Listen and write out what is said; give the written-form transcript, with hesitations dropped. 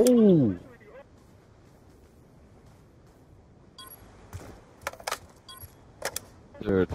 Oh! Dude.